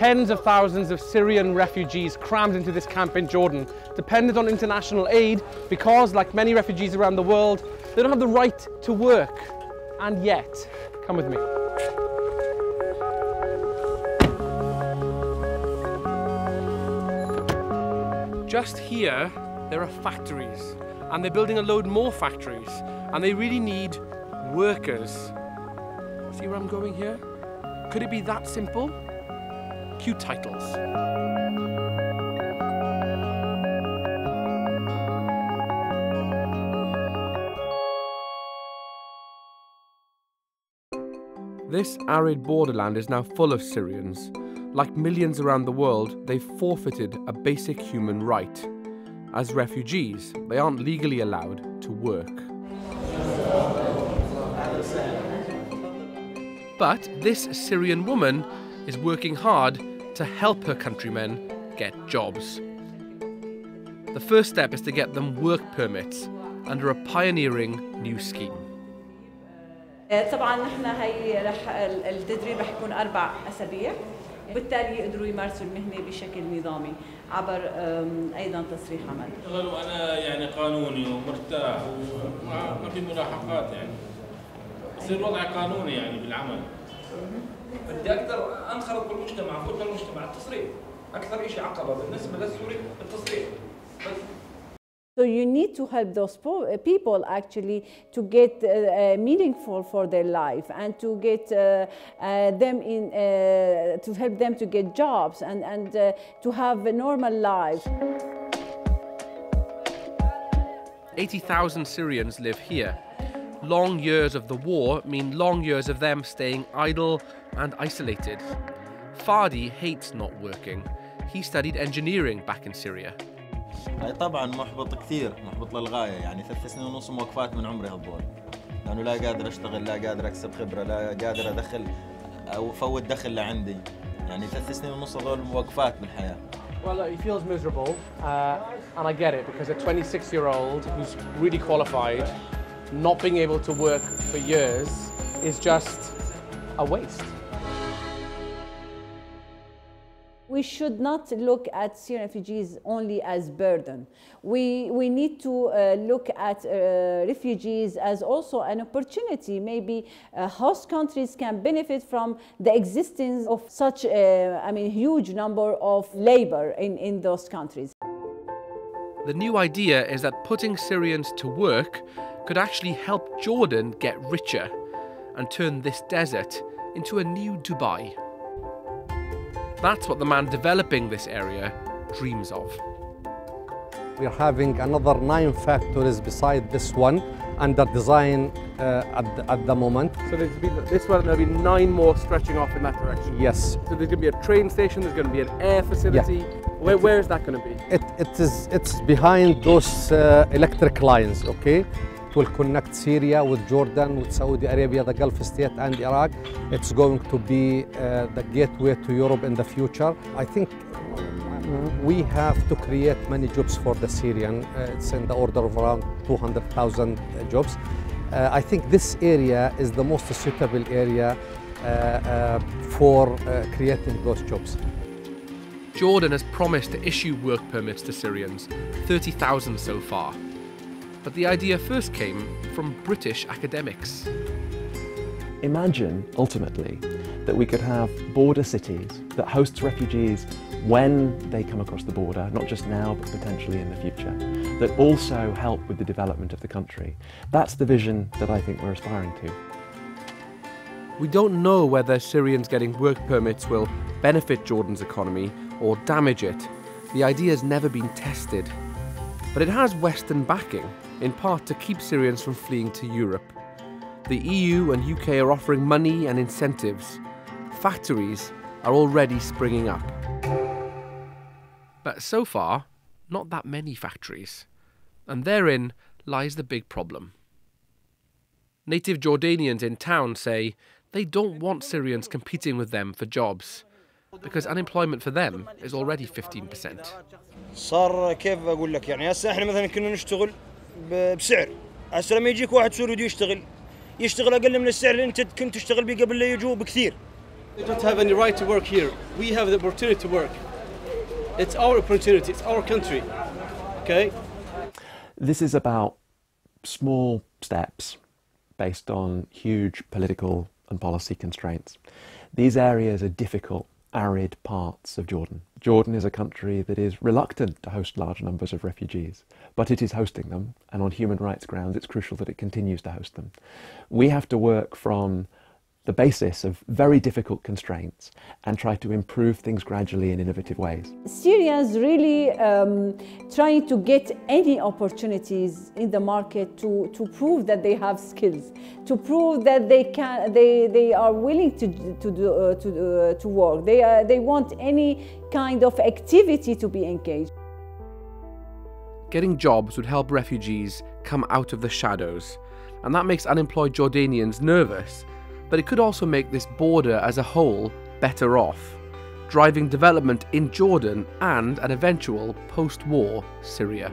Tens of thousands of Syrian refugees crammed into this camp in Jordan, dependent on international aid because, like many refugees around the world, they don't have the right to work. And yet, come with me. Just here, there are factories, and they're building a load more factories, and they really need workers. See where I'm going here? Could it be that simple? Cue titles. This arid borderland is now full of Syrians. Like millions around the world, they've forfeited a basic human right. As refugees, they aren't legally allowed to work. But this Syrian woman is working hard to help her countrymen get jobs. The first step is to get them work permits under a pioneering new scheme. طبعاً نحن هي رح التدريب رح يكون 4 أسابيع. وبالتالي يقدروا يمارسوا المهنة بشكل نظامي عبر أيضاً تصريح عمل. قالوا أنا يعني قانوني ومرتاح وما في ملاحقات يعني. يصير وضع قانوني يعني بالعمل. بدي أقدر أنخرط بالمجتمع، كل المجتمع التصريح. أكثر شيء عقبة بالنسبة للسوري التصريح. So you need to help those people actually to get meaningful for their life and to get them in to help them to get jobs and to have a normal life. 80,000 Syrians live here. Long years of the war mean long years of them staying idle and isolated. Fadi hates not working. He studied engineering back in Syria. أي طبعاً محبط كثير، محبط للغاية يعني 3 سنين ونص موقفات من عمري هالبول لأنه لا قادر أشتغل، لا قادر أكسب خبرة، لا قادر أدخل أو أفوت دخل لعندي يعني 3 سنين ونص هذول موقفات من الحياة. Well, he feels miserable, and I get it because a 26-year-old who's really qualified, not being able to work for years is just a waste. We should not look at Syrian refugees only as a burden. We need to look at refugees as also an opportunity. Maybe host countries can benefit from the existence of such huge number of labor in those countries. The new idea is that putting Syrians to work could actually help Jordan get richer and turn this desert into a new Dubai. That's what the man developing this area dreams of. We're having another 9 factories beside this one under design at the moment. So there's been, this one, there'll be 9 more stretching off in that direction? Yes. So there's going to be a train station, there's going to be an air facility. Yeah. Where is that going to be? It's behind those electric lines, okay? It will connect Syria with Jordan, with Saudi Arabia, the Gulf State and Iraq. It's going to be the gateway to Europe in the future. I think we have to create many jobs for the Syrian. It's in the order of around 200,000 jobs. I think this area is the most suitable area for creating those jobs. Jordan has promised to issue work permits to Syrians, 30,000 so far. But the idea first came from British academics. Imagine, ultimately, that we could have border cities that host refugees when they come across the border, not just now, but potentially in the future, that also help with the development of the country. That's the vision that I think we're aspiring to. We don't know whether Syrians getting work permits will benefit Jordan's economy or damage it. The idea's never been tested. But it has Western backing, in part to keep Syrians from fleeing to Europe. The EU and UK are offering money and incentives. Factories are already springing up. But so far, not that many factories. And therein lies the big problem. Native Jordanians in town say they don't want Syrians competing with them for jobs, because unemployment for them is already 15%. صار كيف أقول لك يعني هسه إحنا مثلاً كنا نشتغل بسعر هسه لما يجيك واحد سوري يشتغل أقل من السعر اللي أنت كنت تشتغل به قبل لا يجوه بكثير We don't have any right to work here. We have the opportunity to work. It's our opportunity, it's our country, okay? This is about small steps based on huge political and policy constraints. These areas are difficult, arid parts of Jordan. Jordan is a country that is reluctant to host large numbers of refugees, but it is hosting them, and on human rights grounds it's crucial that it continues to host them. We have to work from the basis of very difficult constraints and try to improve things gradually in innovative ways. Syria is really trying to get any opportunities in the market to prove that they have skills, to prove that they are willing to work. They want any kind of activity to be engaged. Getting jobs would help refugees come out of the shadows, and that makes unemployed Jordanians nervous. But it could also make this border as a whole better off, driving development in Jordan and an eventual post-war Syria.